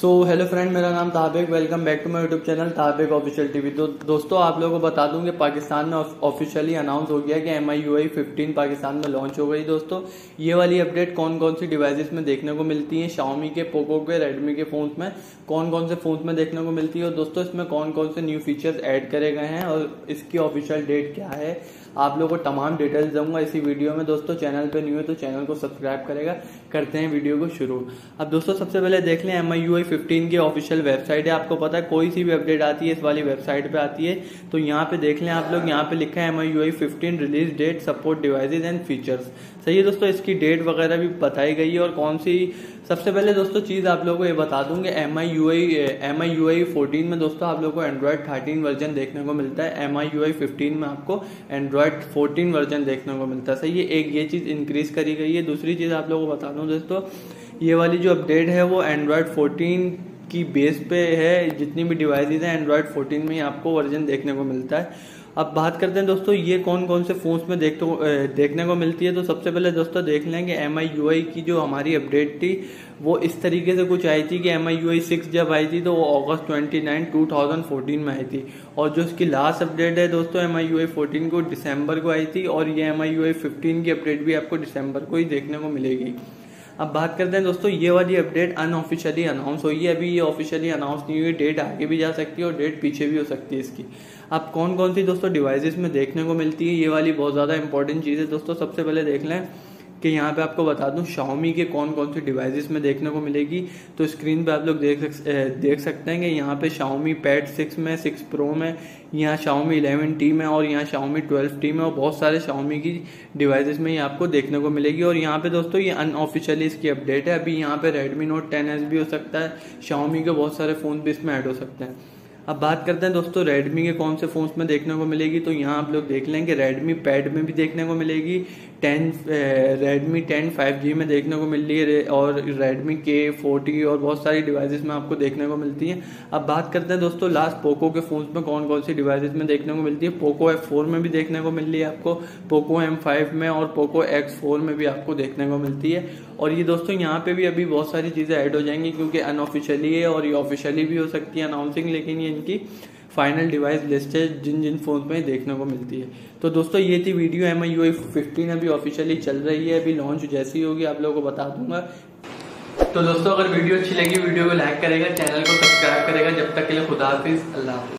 So hello friend, मेरा नाम Taha Baig, welcome back to my YouTube channel Taha Baig official TV. तो दोस्तों, आप लोगों को बता दूं कि पाकिस्तान में ऑफिशियली अनाउंस हो गया कि MIUI 15 पाकिस्तान में लॉन्च हो गई। दोस्तों, ये वाली अपडेट कौन कौन सी डिवाइसेस में देखने को मिलती है, Xiaomi के, पोको के, रेडमी के फोन में कौन कौन से फोन में देखने को मिलती है और दोस्तों इसमें कौन कौन से न्यू फीचर्स ऐड करे गए हैं और इसकी ऑफिशियल डेट क्या है, आप लोगों को तमाम डिटेल्स दूंगा इसी वीडियो में। दोस्तों, चैनल पे न्यू है तो चैनल को सब्सक्राइब करेगा। करते हैं वीडियो को शुरू। अब दोस्तों, सबसे पहले देख लें MIUI 15 की ऑफिशियल वेबसाइट है। आपको पता है कोई सी भी अपडेट आती है इस वाली वेबसाइट पे आती है। तो यहाँ पे देख लें आप लोग, यहाँ पे लिखा है MIUI 15 release date, support devices and features. सही है दोस्तों, इसकी डेट वगैरह भी बताई गई है और कौन सी। सबसे पहले दोस्तों चीज़ आप लोगों को ये बता दूँ कि MIUI 14 में दोस्तों आप लोगों को एंड्रॉयड 13 वर्जन देखने को मिलता है। MIUI 15 में आपको एंड्रॉयड 14 वर्जन देखने को मिलता है। सही है, एक ये चीज़ इंक्रीज करी गई है। दूसरी चीज़ आप लोगों को बता दूँ दोस्तों, ये वाली जो अपडेट है वो एंड्रॉयड 14 की बेस पे है। जितनी भी डिवाइसेज हैं एंड्रॉयड 14 में ही आपको वर्जन देखने को मिलता है। अब बात करते हैं दोस्तों, ये कौन कौन से फोन्स में देखने को मिलती है। तो सबसे पहले दोस्तों देख लें कि MIUI की जो हमारी अपडेट थी वो इस तरीके से कुछ आई थी कि MIUI 6 जब आई थी तो वो अगस्त 29, 2014 में आई थी और जो इसकी लास्ट अपडेट है दोस्तों MIUI 14 को दिसंबर को आई थी और ये MIUI 15 की अपडेट भी आपको दिसंबर को ही देखने को मिलेगी। अब बात करते हैं दोस्तों, ये वाली अपडेट अनऑफिशियली अनाउंस हुई है, अभी ये ऑफिशियली अनाउंस नहीं हुई। डेट आगे भी जा सकती है और डेट पीछे भी हो सकती है इसकी। अब कौन कौन सी दोस्तों डिवाइसेस में देखने को मिलती है, ये वाली बहुत ज़्यादा इंपॉर्टेंट चीज़ है दोस्तों। सबसे पहले देख लें कि यहाँ पे आपको बता दूँ Xiaomi के कौन कौन से डिवाइसेस में देखने को मिलेगी। तो स्क्रीन पे आप लोग देख सकते हैं कि यहाँ पे Xiaomi Pad 6 में, 6 Pro में, यहाँ Xiaomi 11T में और यहाँ Xiaomi 12T में और बहुत सारे Xiaomi की डिवाइसेस में ये आपको देखने को मिलेगी। और यहाँ पे दोस्तों ये अनऑफिशियली इसकी अपडेट है। अभी यहाँ पे Redmi Note 10S भी हो सकता है, Xiaomi के बहुत सारे फ़ोन भी इसमें ऐड हो सकते हैं। अब बात करते हैं दोस्तों Redmi के कौन से फ़ोन्स में देखने को मिलेगी। तो यहाँ आप लोग देख लेंगे Redmi Pad में भी देखने को मिलेगी, Redmi 10 5G में देखने को मिल रही है और Redmi K40 और बहुत सारी डिवाइसेस में आपको देखने को मिलती हैं। अब बात करते हैं दोस्तों लास्ट पोको के फ़ोन्स में कौन कौन सी डिवाइसेस में देखने को मिलती है। पोको F4 में भी देखने को मिल रही है आपको, पोको M5 में और पोको X4 में भी आपको देखने को मिलती है। और ये दोस्तों यहाँ पर भी अभी बहुत सारी चीज़ें ऐड हो जाएंगी क्योंकि अनऑफिशियली है और ये ऑफिशियली भी हो सकती है अनाउंसिंग, लेकिन ये इनकी फाइनल डिवाइस लिस्ट है जिन जिन फोन में देखने को मिलती है। तो दोस्तों ये थी वीडियो। MIUI 15 अभी ऑफिशियली चल रही है, अभी लॉन्च जैसी होगी आप लोगों को बता दूंगा। तो दोस्तों अगर वीडियो अच्छी लगी वीडियो को लाइक करेगा, चैनल को सब्सक्राइब करेगा। जब तक के लिए खुदा हाफिज़, अल्लाह हाफिज़।